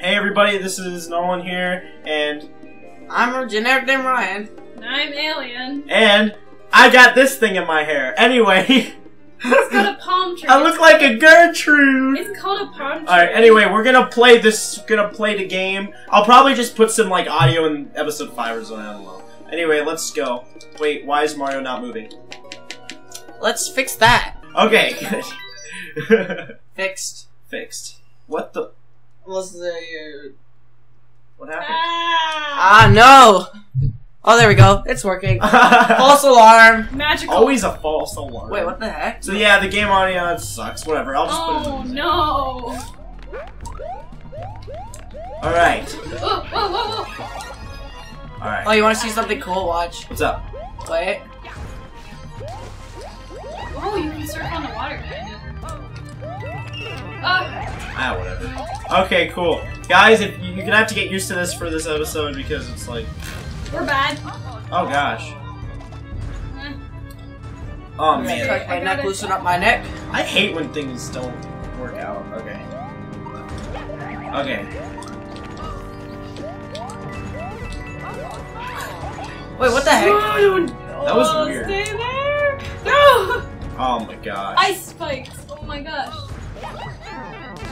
Hey everybody, this is Nolan here, and I'm a generic name Ryan. And I'm Alien. And I got this thing in my hair. Anyway, it's called a palm tree. I look like a Gertrude. It's called a palm tree. All right. Anyway, we're gonna play the game. I'll probably just put some like audio in episode 5 or something. I don't know. Anyway, let's go. Wait, why is Mario not moving? Let's fix that. Okay. Good. Fixed. What the? What happened? Ah no! Oh, there we go. It's working. False alarm. Magical. Always a false alarm. Wait, what the heck? So yeah, the game audio sucks. Whatever. I'll just put it in. No! All right. Whoa, whoa, whoa! All right. Oh, you want to see something cool? Watch. What's up? Wait. Oh, you can surf on the water, kind of. Ah, whatever. Okay, cool. Guys, if you're gonna have to get used to this for this episode because it's like... We're bad. Oh, gosh. Oh, man. My neck, loosen up my neck. I hate when things don't work out. Okay. Okay. Wait, what the heck? That was weird. Stay there. No! Oh, my gosh. Ice spikes. Oh, my gosh.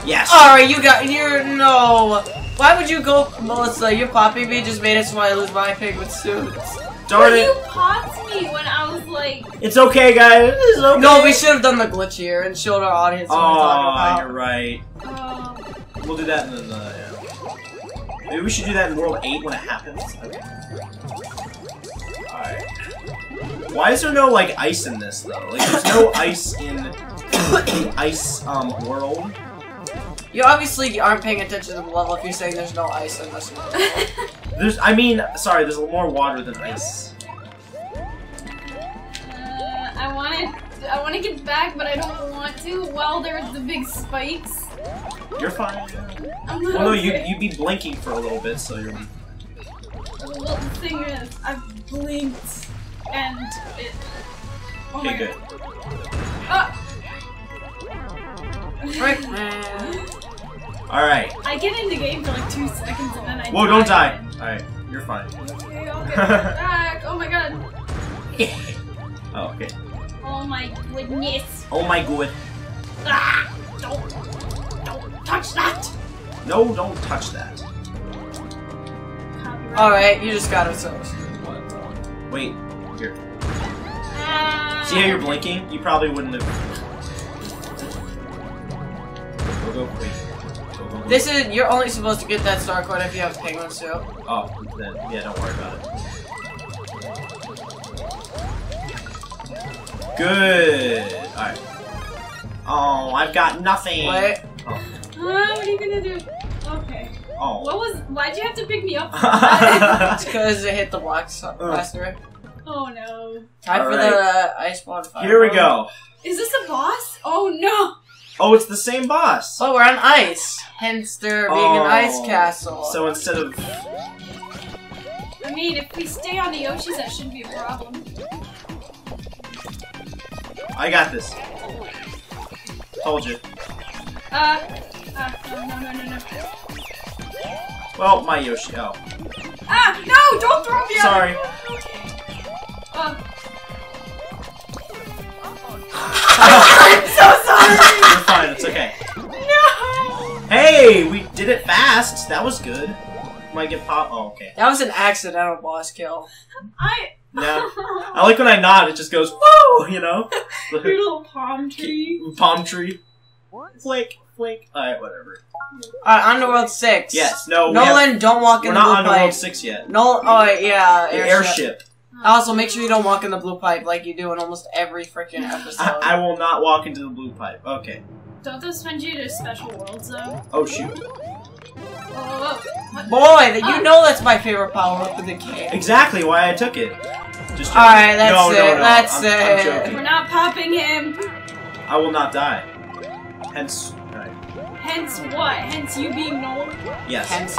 Yes. Alright, you got here. No. Why would you go, Melissa? Your popping me just made it so I lose my pigment suits. Darn it. You popped me when I was like. It's okay, guys. It's okay. No, we should have done the glitch here and showed our audience what we're talking about. You're right. We'll do that in the. Yeah. Maybe we should do that in World 8 when it happens. Okay. Alright. Why is there no like ice in this though? Like, there's no ice in the ice world. You obviously aren't paying attention to the level if you're saying there's no ice in this world. I mean, sorry, there's more water than ice. I want to get back, but I don't want to. Well, there's the big spikes. You're fine. Well, no, you'd be blinking for a little bit, so you're... Well, the thing is, I've blinked, and it... Oh okay, good. Ah! Frick, man. Alright. I get in the game for like 2 seconds and then I Whoa, don't die! Alright, you're fine. Okay, I'll get back. Oh my god. Oh, okay. Oh my goodness. Oh my god. Ah, don't touch that! No, don't touch that. Alright, you just got ourselves. Wait, here. See how you're blinking? You probably wouldn't have... Go. This is, you're only supposed to get that star code if you have penguin suit. Oh, then, yeah, don't worry about it. Good. Alright. Oh, I've got nothing. What? Oh. What are you gonna do? Okay. Oh. Why'd you have to pick me up? It's because it hit the blocks faster. Oh no. Time for the ice ball to fire. Here we go. Is this a boss? Oh no. Oh, it's the same boss! Oh, we're on ice! Hence there being an ice castle. So instead of... I mean, if we stay on the oceans, that shouldn't be a problem. I got this. Told you. No. Well, my Yoshi, oh. Ah! No! Don't throw me out! Sorry. I'm so sorry! You're fine, it's okay. No! Hey, we did it fast! That was good. Might get pop. Oh, okay. That was an accidental boss kill. Yeah. I like when I nod, it just goes, whoa! You know? Your little palm tree. Palm tree. What? Flake, flake. Alright, whatever. Alright, on to World 6. Yes, no. Nolan, don't walk in the blue pipe. We're not on to World 6 yet. No, oh, yeah. Airship. Also, make sure you don't walk in the blue pipe like you do in almost every freaking episode. I will not walk into the blue pipe. Okay. Don't those send you to special worlds, though? Oh, shoot. Whoa. Boy, you know that's my favorite power-up in the game. Exactly why I took it. Just alright, that's it. I'm joking. We're not popping him. I will not die. Hence... Hence what? Hence you being old? Yes. Hence...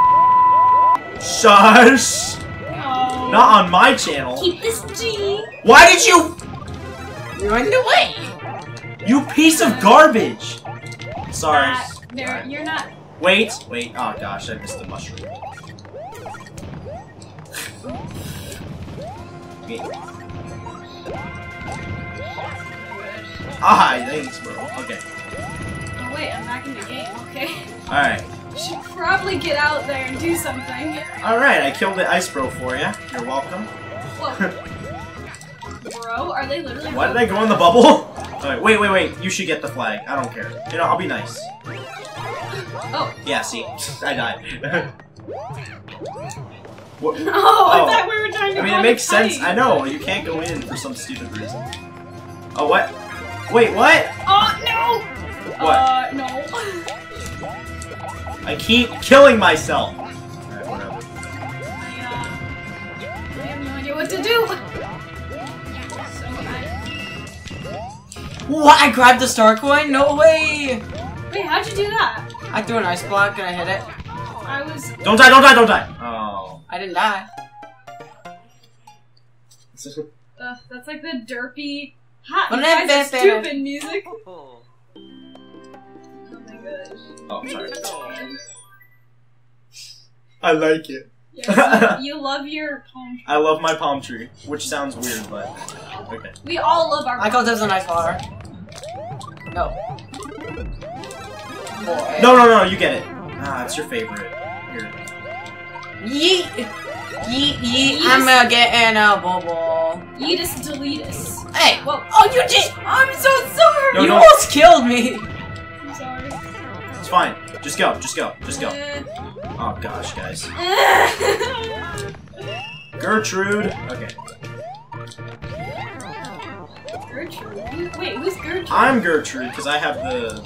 Shush! No. Not on my channel. Keep this G. Why did you? You're in the way. You piece of garbage. Sorry. You're not. Wait, wait, oh gosh, I missed the mushroom. Okay. Ah, thanks, bro. Okay. Oh, wait, I'm back in the game, okay. Alright. You should probably get out there and do something. Alright, I killed the ice bro for ya. You're welcome. What? Bro, are they literally... Why did I go in the bubble? Alright, wait, wait, wait. You should get the flag. I don't care. You know, I'll be nice. Oh. Yeah, see? I died. What? Oh, I thought we were trying to I mean, it makes sense. I know, you can't go in for some stupid reason. Oh, what? Wait, what? Oh, no! What? No. I keep killing myself! Alright, whatever. I have no idea what to do! So what? I grabbed the star coin? No way! Wait, how'd you do that? I threw an ice block and I hit it. I was... Don't die, don't die, don't die! Oh. I didn't die. That's like the derpy... Hot, stupid music. Oh my gosh. Oh, I'm sorry. I like it. Yes, you love your palm tree. I love my palm tree, which sounds weird, but... Okay. We all love our palm tree. I thought that was a nice water. No. Boy. No, no, no, you get it. Ah, it's your favorite. Here. Yeet! Yeet, yeet, I'm getting a bubble. Yeet us, delete us. Hey! Whoa. Oh, you just... I'm so sorry! No, you almost killed me! I'm sorry. It's fine. Just go, just go, just go. Oh gosh, guys. Gertrude! Okay. Gertrude? Wait, who's Gertrude? I'm Gertrude, because I have the...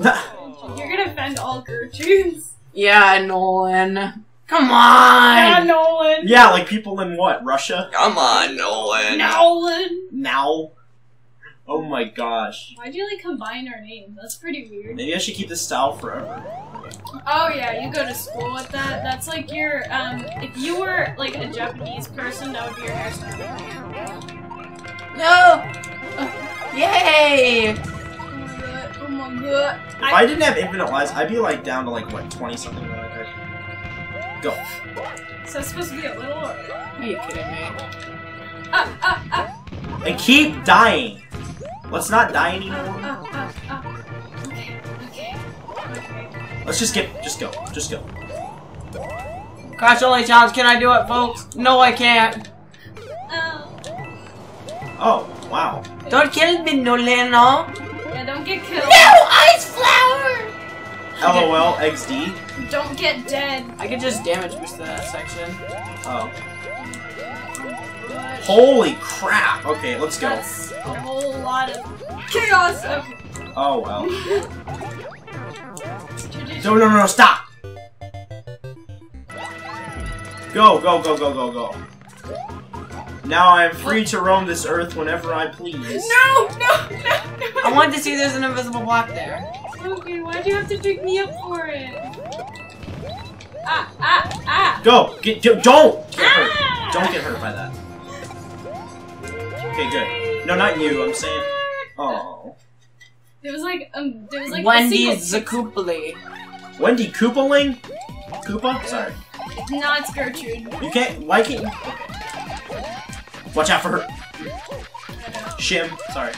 You're gonna offend all Gertrudes. Yeah, Nolan. Come on! Yeah, Nolan! Yeah, like people in what? Russia? Come on, Nolan! Nolan! Now? Oh my gosh. Why'd you like combine our names? That's pretty weird. Maybe I should keep this style forever. Oh yeah, you go to school with that. That's like your, if you were like a Japanese person, that would be your hairstyle. No! Yay! If I didn't have infinite lives, I'd be like down to like what, 20-something? Go. So it's supposed to be a little. Or... Are you kidding me? And keep dying. Let's not die anymore. Okay. Okay. Okay. Let's just get, just go, just go. Crash only challenge. Can I do it, folks? No, I can't. Oh wow. Don't kill me, Nolan. No. Yeah, don't get killed. No! Ice flower! LOL, XD. Don't get dead. I could just damage that section. Oh. Holy crap! Okay, let's go. That's a whole lot of chaos! Okay. Oh, well. No, no, no, stop! Go, go, go, go, go, go. Now I am free to roam this earth whenever I please. No! No! No! No! I wanted to see there's an invisible block there. Okay, why'd you have to pick me up for it? Ah! Ah! Ah! Go! Get, don't! Get hurt. Don't get hurt by that. Okay, good. No, not you, I'm saying... Oh. There was like Wendy Zakupoli. Wendy Koopaling? Koopa? Sorry. No, it's Gertrude. You can't... Why can't you... Watch out for her. Shim. Sorry.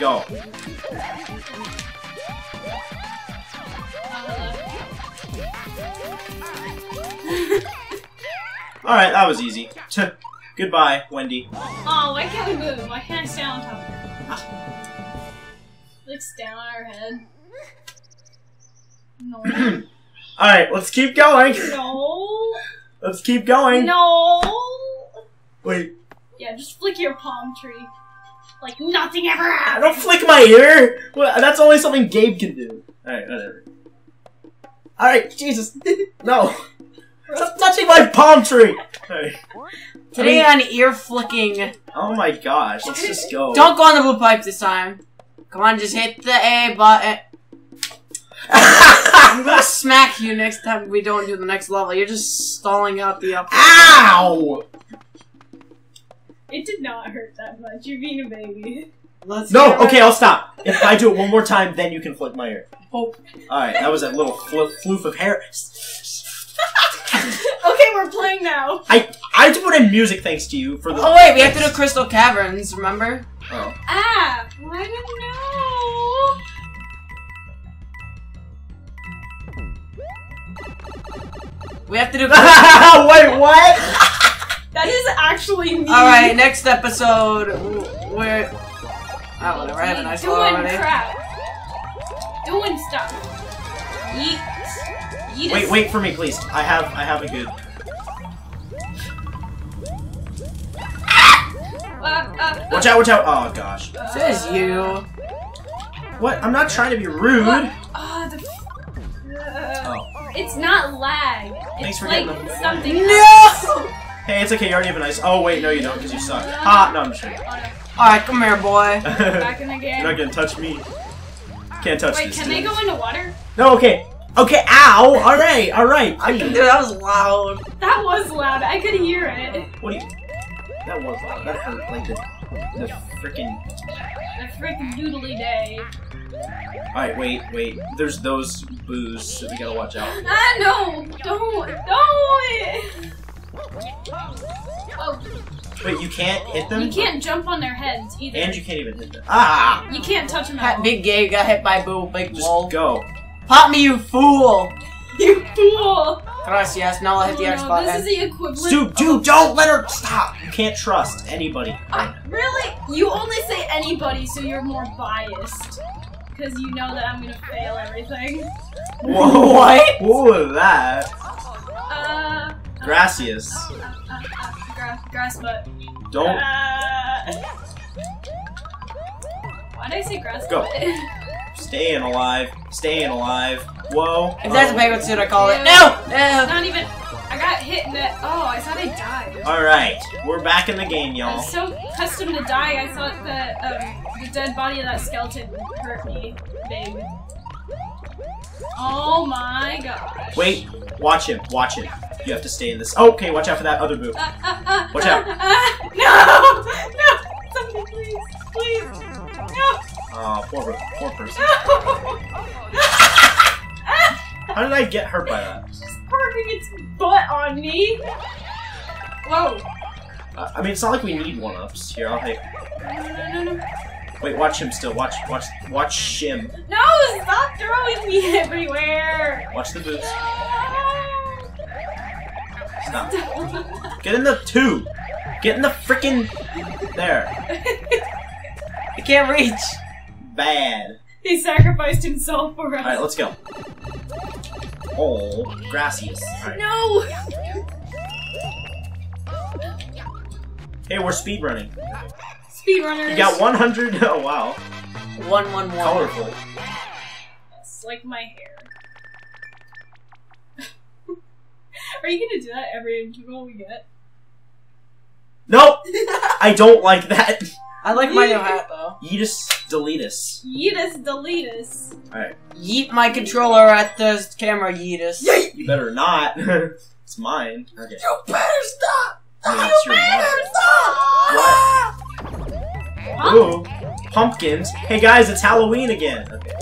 Go. Alright, that was easy. Goodbye, Wendy. Oh, why can't we move? My hand's down on top of her. Looks down on her head. No. Alright, let's keep going! No! Let's keep going! No! Wait. Yeah, just flick your palm tree. Like, nothing ever happened! Don't flick my ear! Well, that's only something Gabe can do. Alright, whatever. Alright, Jesus! No! Stop touching my palm tree! Alright. Today on ear flicking. Oh my gosh, let's just go. Don't go on the blue pipe this time. Come on, just hit the A button. I'm gonna smack you next time we don't do the next level. You're just stalling out the up. Ow! It did not hurt that much. You're being a baby. Let's no! Okay, I'll stop. If I do it one more time, then you can flick my ear. Oh. Alright, that was a little floof of hair. Okay, we're playing now. I put in music thanks to you for the- Oh wait, we have to do Crystal Caverns, remember? Oh. Ah! Why didn't I know? We have to do- Wait, what? That is actually me. Alright, next episode, we're- I don't know, we're having a nice one already. Doing crap. Doing stuff. Yeet. Yeet. Wait, wait for me, please. I have a good- Watch out, watch out! Oh, gosh. Says you. What? I'm not trying to be rude. It's not lag. It's like something else. No! Hey, it's okay, you already have a nice- Oh, wait, no you don't, because you suck. Ha! No, I'm just kidding. Alright, come here, boy. Back in the game. You're not gonna touch me. Can't touch this. Wait, can they go into water? No, okay. Okay, ow! Alright, alright. Dude, that was loud. That was loud. I could hear it. What do you- That was loud. That hurt, like the frickin- The frickin' doodly day. Alright, wait, wait. There's those boos, so we gotta watch out. Ah, no! Don't! Oh. Wait, you can't hit them? You can't jump on their heads, either. And you can't even hit them. Ah! You can't touch them at all. Big Gabe got hit by boo, big wall. Just go. Pop me, you fool! You fool! Trust, yes, now I'll hit the X button. This is the equivalent. Dude, don't let her stop! You can't trust anybody. Really? You only say anybody, so you're more biased. Because you know that I'm gonna fail everything. Whoa, what? What was that? Gracias. Grass butt. Don't. Why did I say grass butt? Go. Staying alive. Staying alive. Whoa. If that's a favorite suit, I call it. No! No! Not even. I got hit in the. Oh, I thought I died. Alright. We're back in the game, y'all. I'm so accustomed to dying, I thought that, the dead body of that skeleton hurt me, babe. Oh my gosh. Wait, watch him, watch him. You have to stay in this. Oh, okay, watch out for that other boo. Watch out. No! Somebody, please, please. No! Oh, poor person. No. How did I get hurt by that? It's just carving its butt on me. Whoa. I mean, it's not like we need one-ups. Here, I'll take. No. Wait, watch him still. Watch him. No, stop throwing me everywhere. Watch the boots. Stop. Get in the two. Get in the frickin' there. I can't reach. Bad. He sacrificed himself for us. All right, let's go. Oh, gracias. Right. No. Hey, we're speedrunning. Speedrunners. You got 100. Oh wow. 111. Colorful. It's like my hair. Are you gonna do that every interval we get? Nope. I don't like that. I like my new hat though. Yeetus, deletus. Yeetus, deletus. All right. Yeet my controller at the camera, Yeetus. Yeet. You better not. It's mine. Okay. You better stop. Yeah, you better stop. What? Ooh, pumpkins. Hey guys, it's Halloween again. Okay.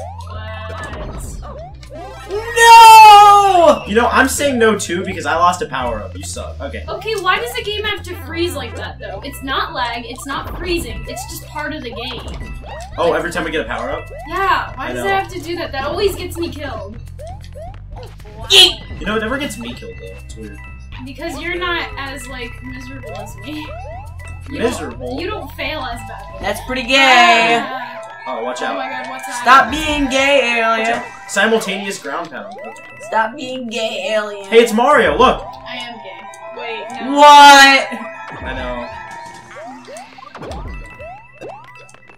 No! You know, I'm saying no too because I lost a power-up. You suck. Okay. Okay, why does the game have to freeze like that though? It's not lag, it's not freezing, it's just part of the game. Oh, every time I get a power-up? Yeah, why does it have to do that? That always gets me killed. Yeet. You know, it never gets me killed though. It's weird. Because you're not as, like, miserable as me. Miserable. You don't fail as bad. That's pretty gay. Oh, watch out. Oh my god, what's happening? Stop being gay, alien. Simultaneous ground pound. Stop being gay, alien. Hey, it's Mario, look. I am gay. Wait, no. What? I know.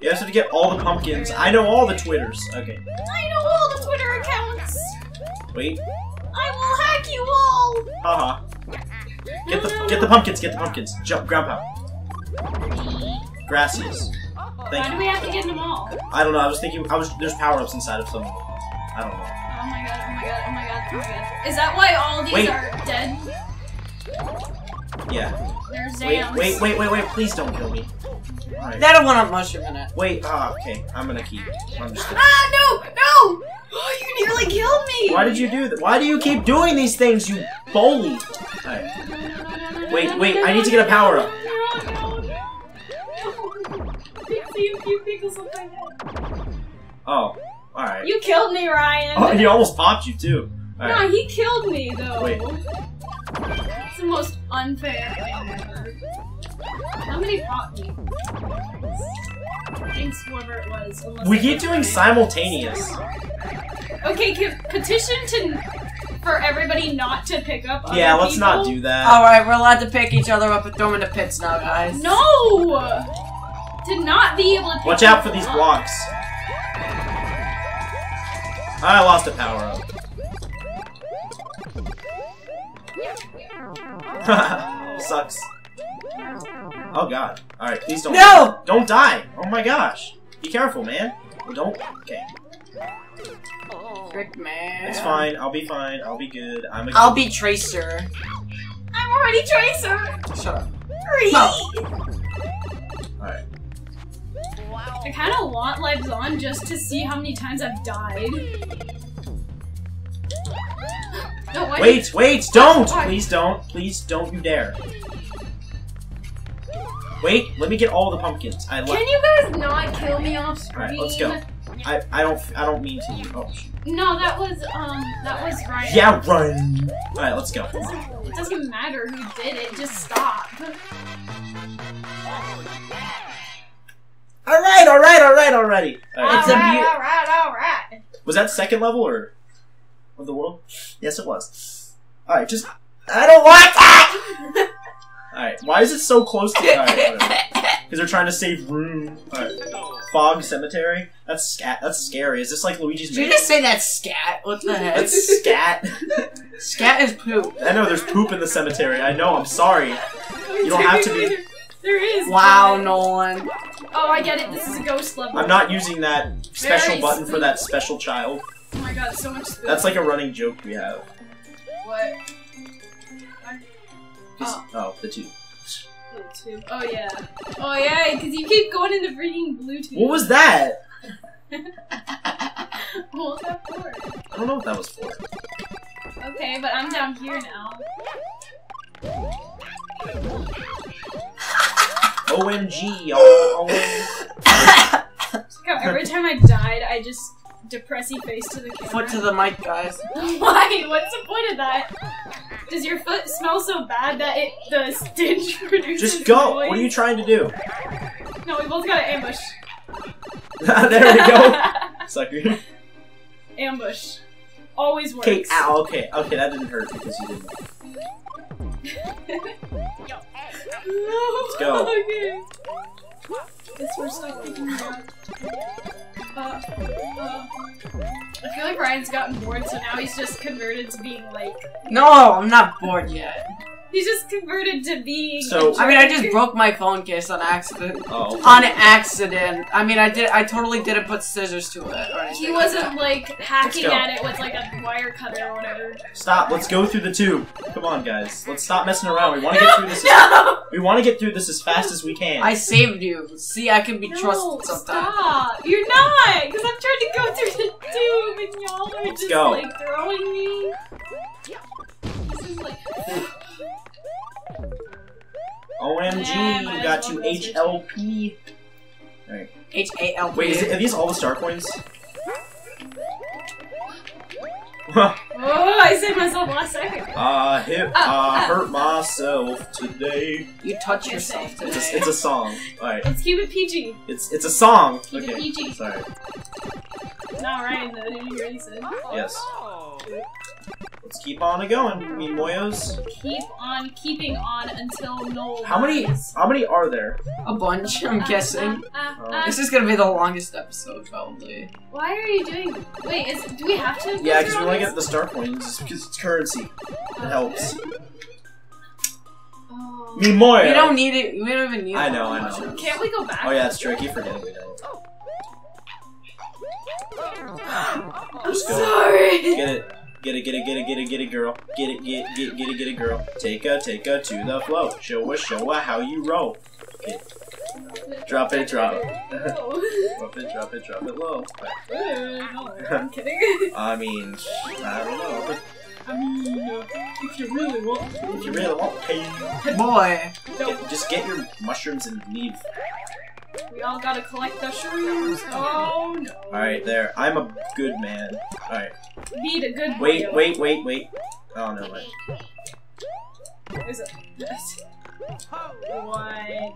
You have to get all the pumpkins. I know all the Twitters. Okay. I know all the Twitter accounts. Wait. I will hack you all. Uh-huh. Get the pumpkins, get the pumpkins. Jump, ground pound. Gracias. Why do we have to get them all? I don't know. I was thinking. There's power-ups inside of some. I don't know. Oh my god! Oh my god! Oh my god! Oh my god! Is that why all these are dead? Yeah. There's Wait, wait, wait, wait, wait, please don't kill me. Right. That'll one up mushroom in it. Wait, ah, oh, okay. I'm gonna keep. I'm just gonna... Ah, no, no! Oh, you nearly killed me! Why did you do that? Why do you keep doing these things, you bully? Right. Wait, wait, I need to get a power up. Oh, alright. You killed me, Ryan. Oh, he almost popped you, too. All right. No, he killed me, though. Wait. It's the most unfair thing ever. Somebody popped me. Thanks, whoever it was. We keep doing simultaneous. Okay, petition for everybody not to pick up other people. Yeah, let's not do that. Alright, we're allowed to pick each other up and throw them into pits now, guys. No! To not be able to pick Watch out for these blocks. I lost a power up. Sucks. Oh god. Alright, please don't die. Don't die! Oh my gosh. Be careful, man. Don't okay. Trick man. It's fine, I'll be good. I'll be Tracer. I'm already Tracer! Shut up. Hurry! Alright. Wow. I kinda want lives on just to see how many times I've died. No, wait, wait, don't! Why? Please don't you dare. Wait, let me get all the pumpkins. Can you guys not kill me off screen? Alright, let's go. I don't mean to you. Oh, shoot. No, that was Ryan. Yeah, run! Alright, let's go. It doesn't matter who did it, just stop. Alright, alright, alright, already. Alright. Was that second level or of the world? Yes, it was. Alright, just I don't want that! Alright, why is it so close to the alright, because they're trying to save room. Alright. Fog Cemetery? That's scat. That's scary. Is this like Luigi's Mansion? Did you just say that scat? What the heck? That's scat. Scat is poop. I know there's poop in the cemetery. I know, I'm sorry. You don't have to be. There is. Wow, there. Nolan. Oh, I get it. This is a ghost level. I'm not using that special button for that special child. Oh my god, so much spoon. That's like a running joke we have. What? Oh, the tube. The tube. Oh, yeah. Oh, yeah, because you keep going into freaking blue tube. What was that? What was that for? I don't know what that was for. Okay, but I'm down here now. OMG, oh. Every time I died, I just depressy face to the camera. Foot to the mic, guys. Why? What's the point of that? Does your foot smell so bad that the stench produces Just go! Noise? What are you trying to do? No, we both got an ambush. There we go! Sucker. Ambush. Always works. Okay, ow, okay. Okay, that didn't hurt because you didn't. Let's go. Okay. Guess we're stuck thinking about I feel like Ryan's gotten bored, so now he's just converted to being like. No, I'm not bored yet. He's just converted to being. So I mean, I just broke my phone case on accident. Oh. On accident. I mean, I totally didn't put scissors to it. He wasn't like hacking at it with like a wire cutter or whatever. Stop. Let's go through the tube. Come on, guys. Let's stop messing around. We want to get through this. No! We want to get through this as fast as we can. I saved you. See, I can be trusted sometimes. Stop. You're not, because I'm trying to go through the tube, and y'all are just like throwing me. This is like. OMG, you got you HLP. Alright. HALP. Wait, are these all the star coins? Oh, I saved myself last second. Hurt myself today. You touch yourself today. It's a song. Alright. Let's keep it PG. It's a song. Keep it PG. Sorry. Not Ryan though, did you hear what he said? Yes. Let's keep on going, I mean Moyos. Keep on keeping on until Noel. How many are there? A bunch, I'm guessing. This is gonna be the longest episode, probably. Why are you doing? Wait, do we have to? Yeah, because we want to get the star coins, because it's currency. It helps. Me Moyo. We don't need it. We don't even need. I know. I know. Can't we go back? Oh yeah, it's tricky. Forgetting we don't. I'm sorry. Get it. Get it, girl. Get it, girl. Take her to the flow. Show her how you roll. Okay. Drop it. Drop it low. No, I'm kidding. I don't know. If you really want, hey, boy. Just get your mushrooms and leave. We all gotta collect the shrooms. Oh no. Alright, there. I'm a good man. Alright. Need a good Wait. Oh no, wait. Is it this? Why?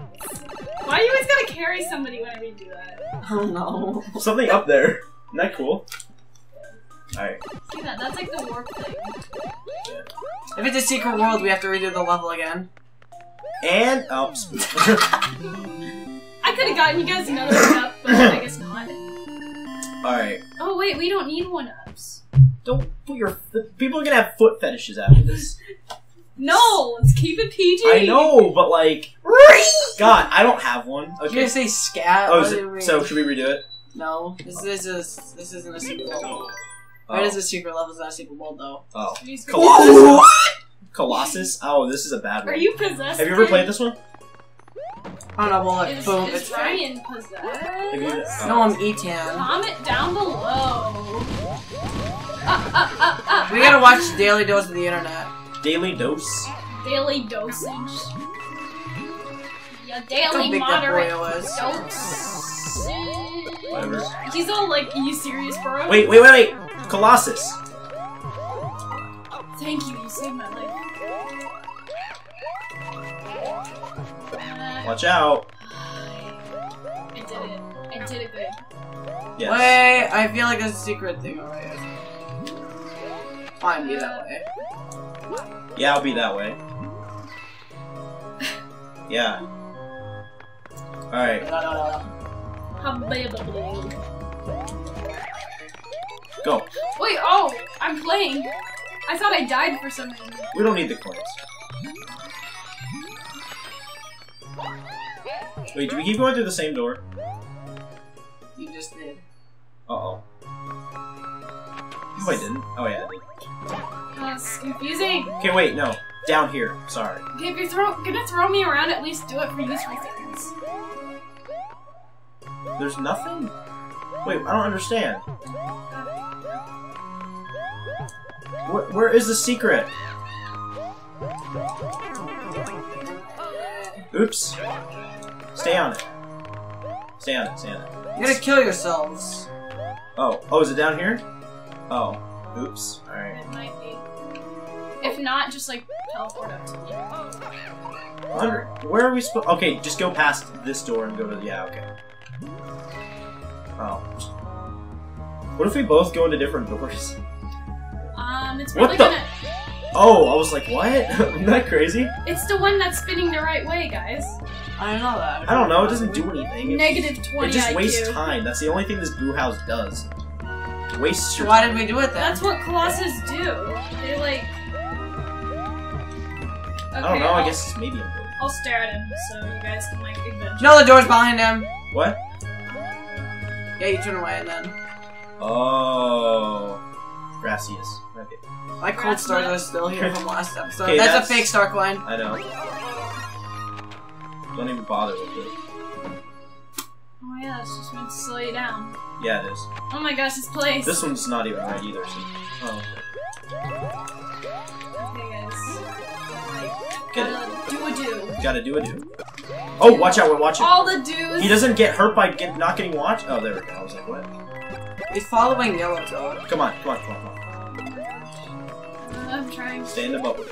Why do you always gotta carry somebody whenever you do that? Oh no. Something up there. Isn't that cool? Alright. See that? That's like the warp thing. Yeah. If it's a secret world, we have to redo the level again. And oh, I could have gotten you guys another one up, but I guess not. Alright. Oh wait, we don't need one ups. Don't put your people are gonna have foot fetishes after this. No, let's keep it PG. I know, but like, God, I don't have one. Okay. You're gonna say scat. Oh, so should we redo it? No, this isn't a secret level. Oh. It is a secret level. It's not a secret world though. Oh, Colossus. Colossus. Oh, this is a bad one. Are you possessed? Have you ever played this one? Oh no, well, like, boom, it's Ryan possessed? No, I'm Etan. Comment down below. We gotta watch Daily Dose of the Internet. Daily Dose? Daily Dosage. Yeah, daily moderate dose. Whatever. He's all like, are you serious, bro? Wait. Colossus. Thank you saved my life. Watch out! I did it good. Yes. Wait, I feel like there's a secret thing over here. Fine, be that way. Yeah, I'll be that way. Yeah. Alright. Go. Wait, oh! I'm playing! I thought I died for some reason. We don't need the coins. Wait, do we keep going through the same door? You just did. Uh-oh. No, I didn't. Oh, yeah, I did. That's confusing. Okay, wait, no. Down here. Sorry. Okay, if you're gonna throw me around, at least do it for these reasons. There's nothing? Wait, I don't understand. Where is the secret? Oops. Stay on it. You're gonna kill yourselves. Oh, is it down here? Oh. Oops. Alright. It might be. If not, just like teleport up to me. Where are we supposed? Okay, just go past this door and go to the. Yeah, okay. Oh. What if we both go into different doors? It's probably gonna. Oh, I was like, what? Isn't that crazy? It's the one that's spinning the right way, guys. I don't know that. I don't know, it doesn't do anything. Negative 20 IQ. It just wastes time. That's the only thing this brew house does. Wastes your time. Why did we do it then? That's what Colossus do. They're like... Okay, I don't know, I guess it's maybe a door. I'll stare at him so you guys can, like, adventure. No, the door's behind him! What? Yeah, you turn away and then... Oh... Gracias. Okay. My cold star was still here from last episode. Okay, that's a fake star coin. I know. Don't even bother with it. Oh yeah, it's just meant to slow you down. Yeah, it is. Oh my gosh, this place. This one's not even right either. So... Oh. Okay, guys. Get it. Gotta do a do. Oh, watch out! We're watching. All the dudes. He doesn't get hurt by not getting watched. Oh, there we go. I was like, what? He's following yellow dog. Come on. I'm trying. Stay in the bubble.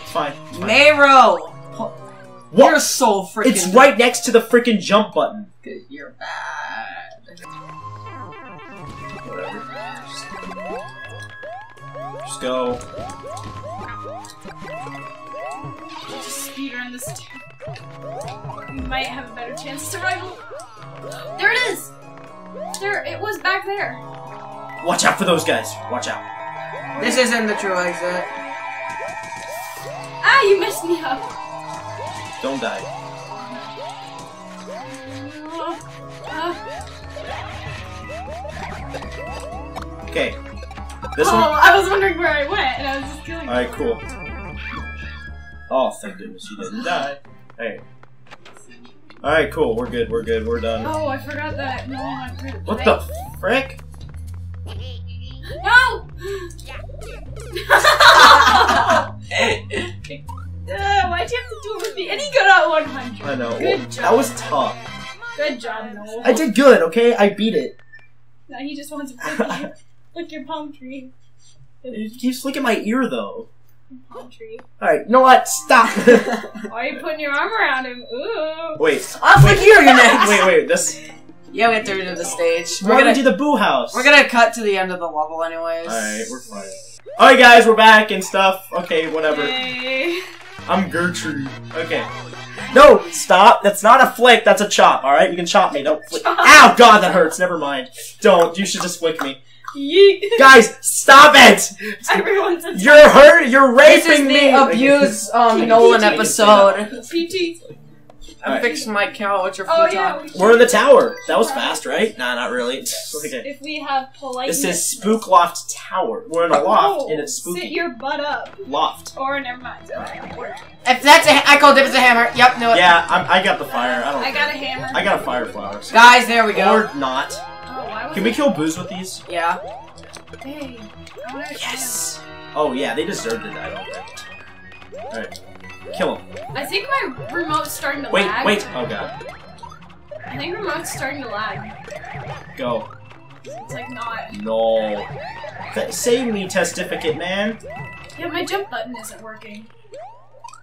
It's fine. Mero! What? You're so freaking. It's right next to the freaking jump button. You're bad. Whatever. Just go. Just speedrun this. We might have a better chance to rival. There it is! There, it was back there. Watch out for those guys. Watch out. This isn't the true exit. Ah, you messed me up. Don't die. Okay. This one? I was wondering where I went, and I was just killing. Alright, cool. Oh, thank goodness you didn't die. Hey. Alright, cool. We're good. We're good. We're done. Oh, I forgot that. No, I'm pretty. What the frick? No! Why'd you have to do it with me? And he got out 100. I know. Good job. That was tough. Good job, Noel. I did good, okay? I beat it. Now he just wants to flick you. Flick your palm tree. You keep flicking my ear, though. Palm tree. Alright, you know what? Stop! Why are you putting your arm around him? Ooh! Wait. I'll flick your next! Wait, this... Yeah, we have to redo the stage. We're gonna do the boo house. We're gonna cut to the end of the level anyways. Alright, we're fine. Alright guys, we're back and stuff. Okay, whatever. Yay. I'm Gertrude. Okay. No! Stop! That's not a flick, that's a chop, alright? You can chop me, don't flick. Ow! God, that hurts. Never mind. Don't. You should just flick me. Guys, stop it! You're hurt! You're raping me! Abuse Nolan episode. PG. I'm fixing my couch or futon. Yeah, we're in the tower. That was fast, right? Nah, not really. Okay. If we have politeness. This is Spookloft Tower. We're in a loft and it's spooky. Sit your butt up. Loft. Or never mind. If that's a, I call it a hammer. Yep, no. Yeah, I got the fire. I don't. I got a hammer. I got a fire flower. So. Guys, there we go. Or not. Can we kill Booze with these? Yeah. Hey. Yes. Oh yeah, they deserve to die. All right. Kill him. I think my remote's starting to lag. Wait. Oh god. I think remote's starting to lag. Go. It's like not. No. Save me, testificate man. Yeah, my jump button isn't working.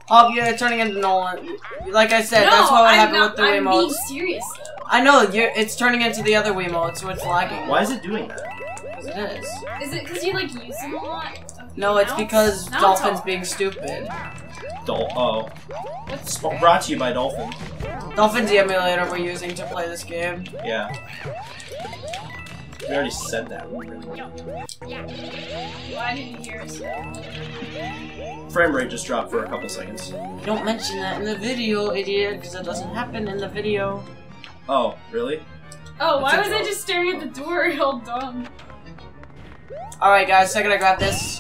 Oh, you're turning into Nolan. Like I said, no, that's what happened with the Wiimotes. I'm being serious though. I know, it's turning into the other Wiimotes, so it's lagging. Why is it doing that? Because it is. Is it because you, like, use them a lot? No, it's because Dolphin's being stupid. It's brought to you by Dolphin. Dolphin's the emulator we're using to play this game. Yeah. We already said that. Why didn't you hear us? Frame rate just dropped for a couple seconds. Don't mention that in the video, idiot, because it doesn't happen in the video. Oh, really? Oh, why was I just staring at the door? All dumb. Alright, guys, second I grab this.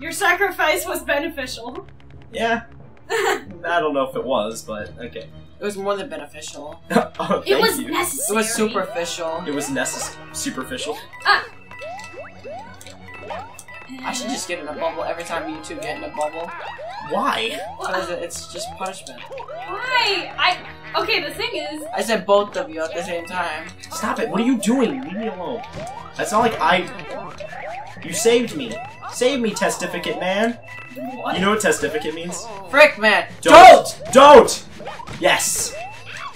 Your sacrifice was beneficial. Yeah. I don't know if it was, but okay. It was more than beneficial. It was necessary. It was superficial. It was superficial. I should just get in a bubble every time you two get in a bubble. Why? Because it's just punishment. Why? Okay, the thing is... I said both of you at the same time. Stop it, what are you doing? Leave me alone. That's not like You saved me. Save me, testificate man. What? You know what testificate means? Frick, man. Don't! Yes!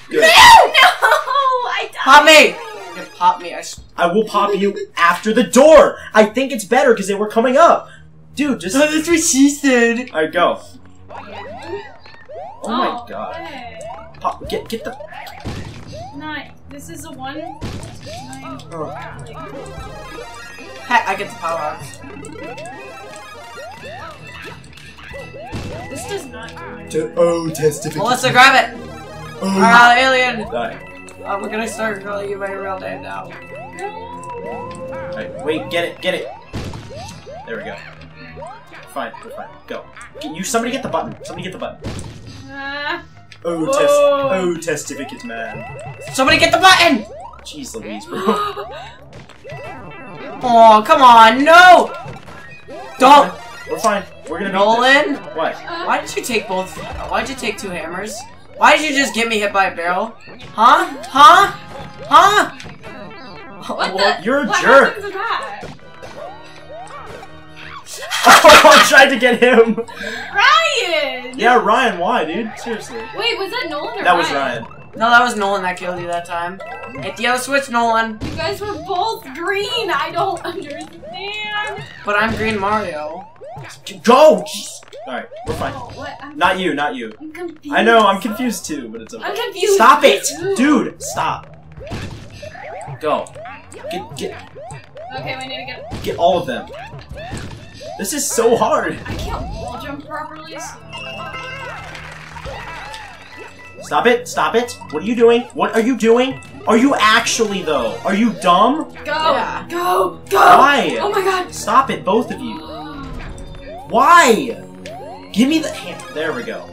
Good. No! I died! Pop me! You can pop me. I will pop you after the door! I think it's better because they were coming up. Dude, just... Oh, that's what she said! Alright, go. Oh my god. Hey. Pop, get the... Nine. This is a one. Nine. Oh. Hey, I get the power. This does not do testificate. Melissa, grab it! Alien! Die. We're gonna start calling you my real name now. Alright, wait, get it. There we go. Fine, we're fine. Go. Somebody get the button. Somebody get the button. Testificate man. Somebody get the button! Jeez Louise, bro. Oh, come on, no! Don't! We're fine. We're gonna Nolan? What? Why did you take both? Why did you take two hammers? Why did you just get me hit by a barrel? Huh? Huh? Huh? What? You're a jerk! What happened to that? I tried to get him! Ryan! Yeah, Ryan, why, dude? Seriously. Wait, was that Nolan or That was Ryan. No, that was Nolan that killed you that time. Hit the other switch, Nolan. You guys were both green! I don't understand! But I'm Green Mario. Go! Alright, we're fine. Oh, not you. I'm confused. I know, I'm confused too, but it's okay. I'm confused! Stop it! Dude, stop. Go. Get... Okay, we need to get... Get all of them. This is so hard! I can't wall jump properly, so... Stop it! Stop it! What are you doing? What are you doing? Are you actually, though? Are you dumb? Go! Yeah. Go! Go! Why? Oh my god! Stop it, both of you. Why? Give me the hand. There we go.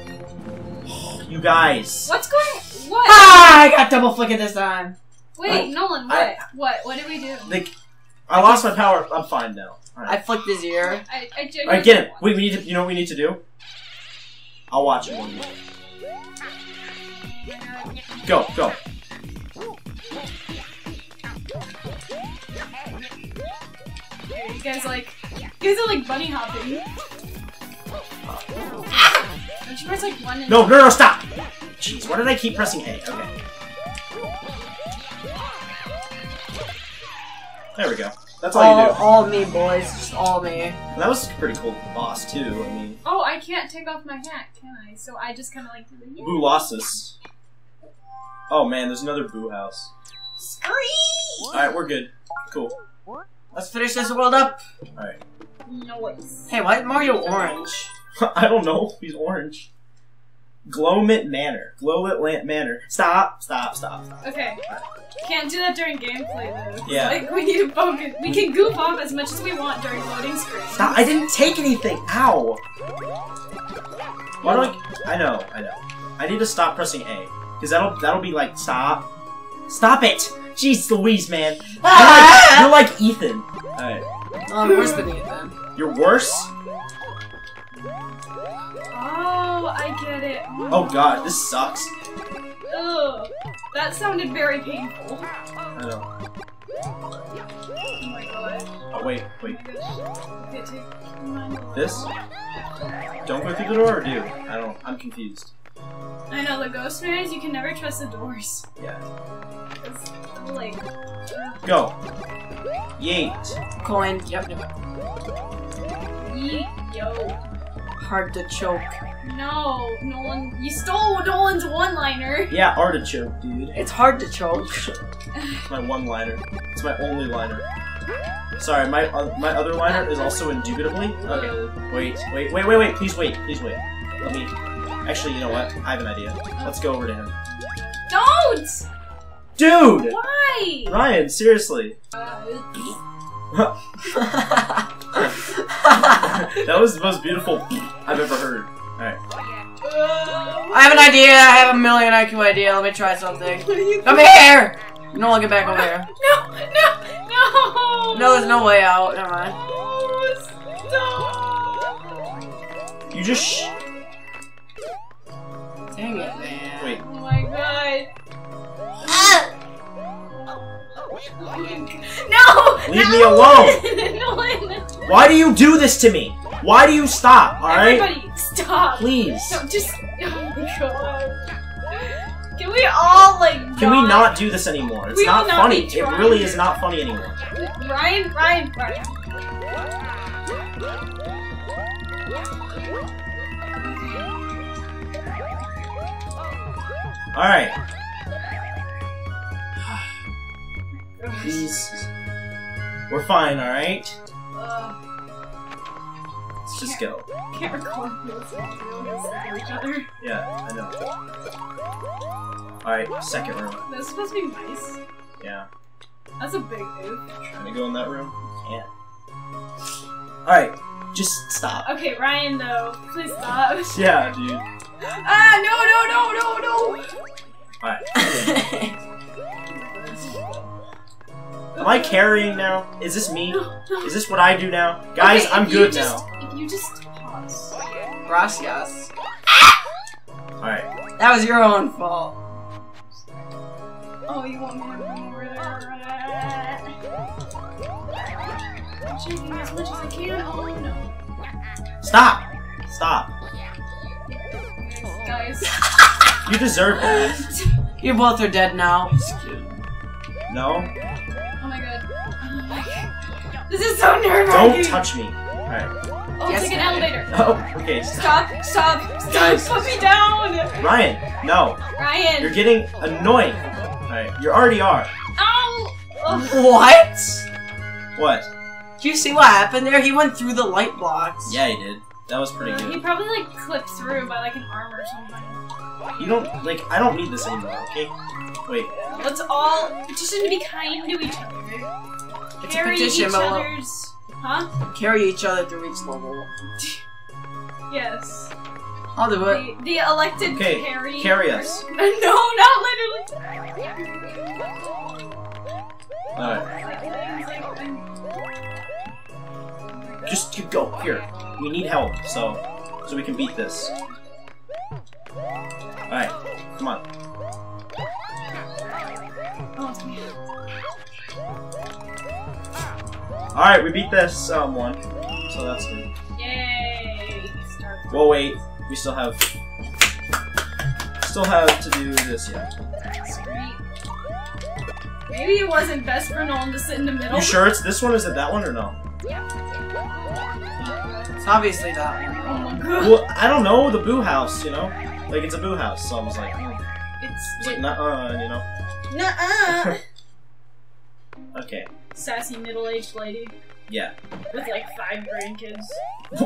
Oh, you guys. What's going... What? Ah! I got double flicked this time. Wait, Nolan, what? What did we do? I lost my power. I'm fine now. All right. I flicked his ear. I get it. Wait, we need to... You know what we need to do? I'll watch it. Go, go. You guys are like bunny hopping. Don't you press like one? And no, no, no, stop! Jeez, why did I keep pressing A? Okay. There we go. That's all you do. All me, boys. Just all me. And that was pretty cool with the boss, too. I mean... Oh, I can't take off my hat, can I? So I just kind of like... Boo lost us. Oh, man, there's another Boo house. Scream! Alright, we're good. Cool. Let's finish this world up! Alright. Noise. Hey, why is Mario orange? I don't know. He's orange. Glowlit Manor. Glowlit Manor. Stop, stop, stop, stop. Okay. Can't do that during gameplay, though. Yeah. Like, we need to focus. We can goof off as much as we want during loading screens. Stop! I didn't take anything! Ow! Why don't I know, I know. I need to stop pressing A. Because that'll be like, stop. Stop it! Jeez Louise, man. Ah! You're like Ethan. Alright. I'm worse than Ethan. You're worse? Oh, I get it. Oh god, this sucks. Ugh. That sounded very painful. I know. Oh my god. Oh, wait, wait. Oh this? Don't go through the door, or do? I don't. I'm confused. I know, the ghost mares, you can never trust the doors. Yeah. It's like... Go. Yeet. Coin. Yep, no. Yeet. Yo. Artichoke. No, Nolan. You stole Nolan's one-liner. Yeah, artichoke, dude. It's hard to choke. It's my one-liner. It's my only liner. Sorry, my other liner is also indubitably. Okay. Wait, wait, wait, wait, wait. Please wait. Please wait. Let me... Actually, you know what? I have an idea. Let's go over to him. Don't! Dude! Why? Ryan, seriously. That was the most beautiful I've ever heard. Alright. I have an idea. I have a million IQ idea. Let me try something. Come here! No, I'll get back over here. No, no, no! No, there's no way out. Never mind. Oh, stop! You just sh... Dang it, man. Wait. Oh my god. No! Leave me alone! Nolan! Why do you do this to me? Why do you stop, alright? Everybody, stop! Please. No, just... Oh my god. Can we all, like... Can we not do this anymore? It's not funny. It really is not funny anymore. Ryan, Ryan, Ryan. Alright. Please. We're fine, alright? Let's just go. Can't record this. Yeah, I know. Alright, second room. That's supposed to be nice. Yeah. That's a big move. Trying to go in that room? You can't. Alright, just stop. Okay, Ryan, though. Please stop. Yeah, dude. Ah, no, no, no, no, no! Alright. Am I carrying now? Is this me? Is this what I do now? Guys, okay, I'm good now. If you just pause. Gracias. Alright. That was your own fault. Oh, you want me to come over there? I'm shaking as much as I can. Oh, no. Stop! Stop. Guys. You deserve it. You both are dead now. Just kidding. No? Oh my god. Oh my god. This is so nerve-wracking. Don't touch me. Alright. Oh, yes, take an elevator. Oh, okay. Stop, stop, stop. Guys. Put me down. Ryan, no. Ryan. You're getting annoying. Alright, you already are. Ow! Oh. What? What? Do you see what happened there? He went through the light blocks. Yeah, he did. That was pretty good. He probably like clipped through by like an arm or something. You don't like. I don't need this anymore. Okay. Wait. Let's all petition to be kind to each other. It's carry a petition, Carry each other through each level. Yes. I'll do it. The elected carry. Carry us. No, not literally. Alright. Just keep going. Here. We need help, so we can beat this. Alright. Come on. Alright, we beat this one. So that's good. Yay! Whoa, wait. We still have to do this yet. Maybe it wasn't best for Nolan to sit in the middle. You sure it's this one? Is it that one or no? It's obviously that one. Well, I don't know. The Boo House, you know, like it's a Boo House. So I was like, it's like nuh-uh, you know. Nuh-uh. Okay. Sassy middle-aged lady. Yeah. With like 5 grandkids. I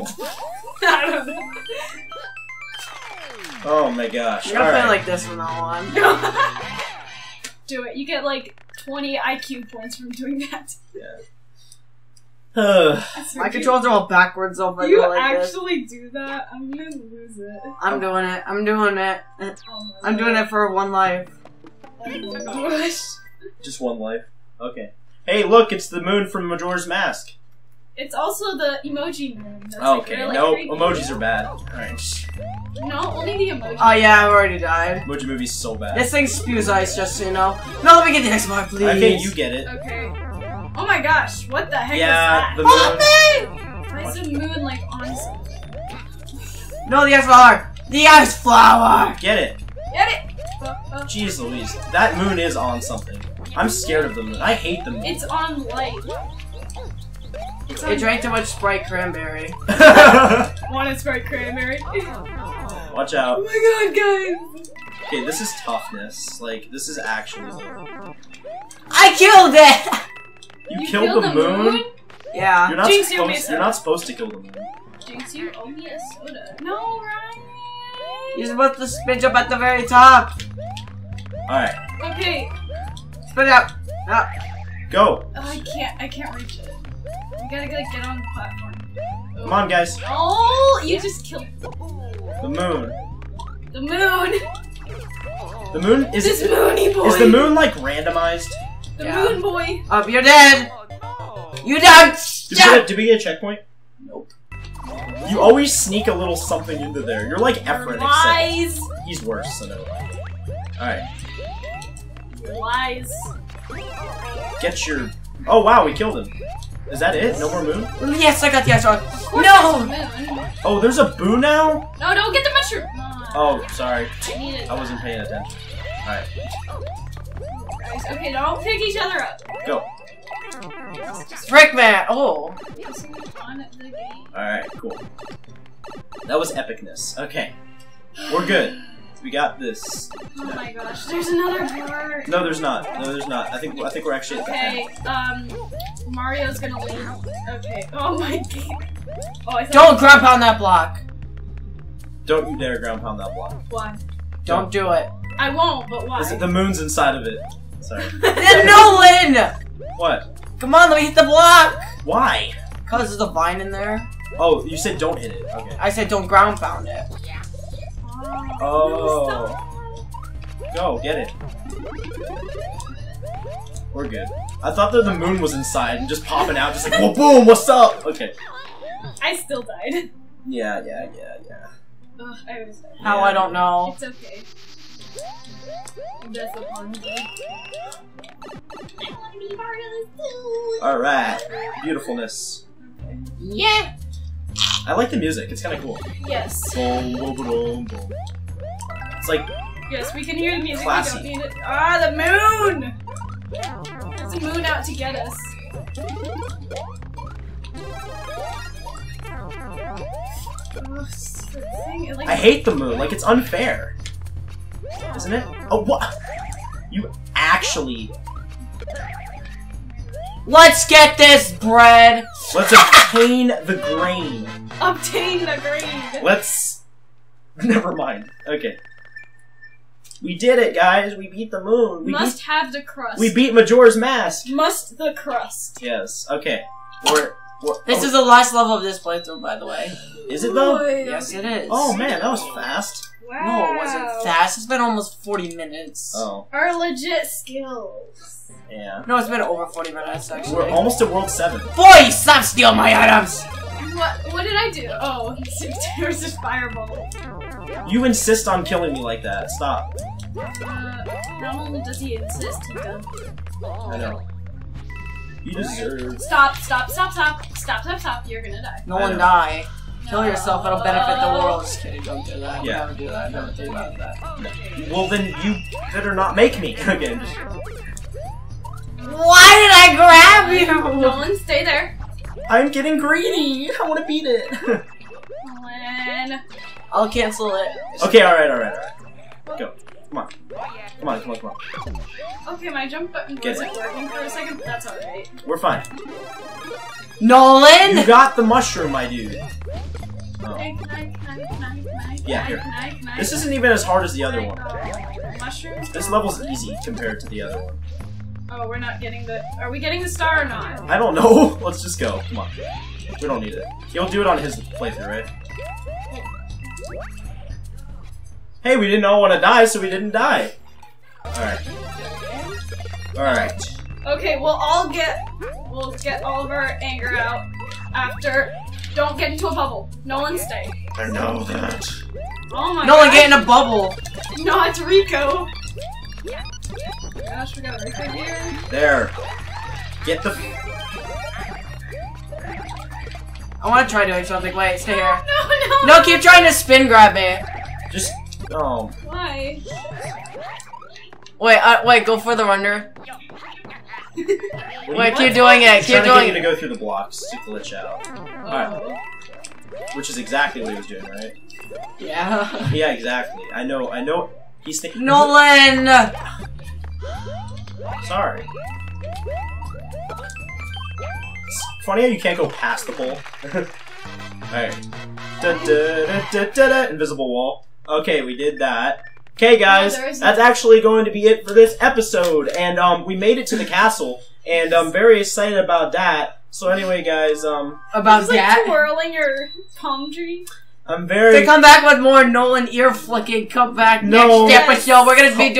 don't know. Oh my gosh. You're gonna play like this from now on. Do it. You get like 20 IQ points from doing that. Yeah. My controls are all backwards over there. You actually do that? I'm gonna lose it. I'm doing it. I'm doing it. I'm doing it for one life. Oh my gosh. Just one life. Okay. Hey, look, it's the moon from Majora's Mask. It's also the emoji moon. That's okay, like, no, emojis are bad. Alright. No, only the emoji. Oh yeah, I've already died. Emoji movie's so bad. This thing spews ice, just so you know. No, let me get the next one, please. Okay, you get it. Okay. Oh my gosh, what the heck is that? The moon. Help me! There's a moon, like, on something. No, the ice flower! The ice flower! Get it. Get it! Jeez Louise, that moon is on something. I'm scared of the moon. I hate the moon. It's on light. It's on. It drank too much Sprite Cranberry. Wanted Sprite Cranberry. Watch out. Oh my god, guys. Okay, this is toughness. Like, this is actually... I killed it! You killed the moon? Yeah. You're not, you're not supposed to kill the moon. Jinx, you owe me a soda. No, Ryan! You're supposed to spin up at the very top. Alright. Okay. Spin up. Up. Go. Oh, I can't reach it. You gotta get on the platform. Oh. Come on, guys. Oh, you just killed the moon. The moon. The moon is this moony boy. Is the moon like randomized? The moon boy. Up, you're dead. Oh, no. You died. Did we get a checkpoint? Nope. You always sneak a little something into there. You're like Efren, except he's worse than everyone. Alright. Lies. Get your... Oh wow, we killed him. Is that it? No more moon? Yes, I got the ice rock. No! Moon. Oh, there's a boo now? No, don't get the mushroom! Oh, sorry. I wasn't paying attention. Alright. Okay, don't pick each other up. Go. Frick man! Oh! Alright, cool. That was epicness. Okay. We're good. We got this. Oh my gosh, there's another part. No, there's not. No, there's not. I think we're actually at the end. Mario's gonna leave. Okay. Oh my god. Oh, I don't ground pound that block! Don't you dare ground pound that block. Why? Don't do it. I won't, but why? The moon's inside of it. Sorry. Then Nolan! What? Come on, let me hit the block! Why? Because there's a vine in there. Oh, you said don't hit it. Okay. I said don't ground pound it. Yeah. Oh. Go, get it. We're good. I thought that the moon was inside and just popping out, just like, well, boom, what's up? Okay. I still died. Yeah. Ugh, I was dead. How? Yeah. I don't know. It's okay. That's the fun thing. Alright. Beautifulness. Okay. Yeah! I like the music, it's kind of cool. Yes. Boom, boom, boom, boom. It's like... Yes, we can hear the music, classy. We don't need it. Ah, the moon! There's a moon out to get us. I hate the moon, like it's unfair. Isn't it? Oh, what? You actually... Let's get this bread! Let's obtain the grain. Obtain the green! Let's... Never mind. Okay. We did it, guys! We beat the moon! We must have the crust. We beat Majora's Mask! Must the crust. Yes, okay. This is the last level of this playthrough, by the way. Is it, though? Yes, it is. Oh, man, that was fast. Wow. No, it wasn't fast. It's been almost 40 minutes. Oh. Our legit skills. Yeah. No, it's been over 40 minutes, actually. We're almost at World 7. Boy, stop stealing my items! What did I do? Oh, there's a fireball. You insist on killing me like that. Stop. Not only does he insist, he does. I know. You deserve... Stop. You're gonna die. No one die. Kill yourself, it'll benefit the world. Just kidding, don't do that. Yeah. Never do that. Never think about that. Well, then you better not make me again. Why did I grab you? Nolan, stay there. I'm getting greedy. I want to beat it. Nolan. I'll cancel it. Okay, alright. Go. Come on. Okay, my jump button wasn't working for a second, but that's alright. We're fine. Nolan! You got the mushroom, my dude. Oh. Yeah, here. This isn't even as hard as the other one. Mushrooms? This level's easy compared to the other one. Oh, we're not getting the... Are we getting the star or not? I don't know. Let's just go. Come on. We don't need it. He'll do it on his playthrough, right? Hey, we didn't all want to die, so we didn't die. Alright. Okay, we'll get all of our anger out after. Don't get into a bubble. Nolan, stay. I know that. Oh my god. Nolan, get in a bubble. No, it's Rico. Gosh, we got Rico here. There. Get the... I want to try doing something. Wait, stay here. No. No, keep trying to spin grab me. Just... Oh. Why? Wait, go further under. Wait, keep doing it, keep doing it. Trying to get you to go through the blocks to glitch out. Alright. Which is exactly what he was doing, right? Yeah. Yeah, exactly. I know. He's thinking... Nolan! Sorry. It's funny how you can't go past the pole. Alright. Da-da-da-da-da-da. Invisible wall. Okay, we did that. Okay, guys, that's actually going to be it for this episode, and we made it to the castle, and I'm very excited about that. So anyway, guys, about that, twirling your palm tree. I'm very. To come back with more Nolan ear flicking. Come back next episode. We're gonna be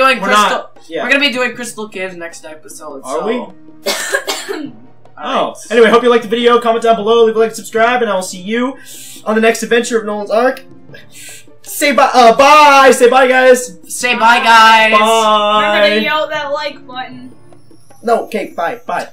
doing Crystal Caves next episode. Are we? Oh. Anyway, hope you liked the video. Comment down below, leave a like, subscribe, and I will see you on the next adventure of Nolan's Ark. Say bye, bye! Say bye, guys! Say bye, guys! Bye! Remember to yell that like button. No, okay, bye, bye.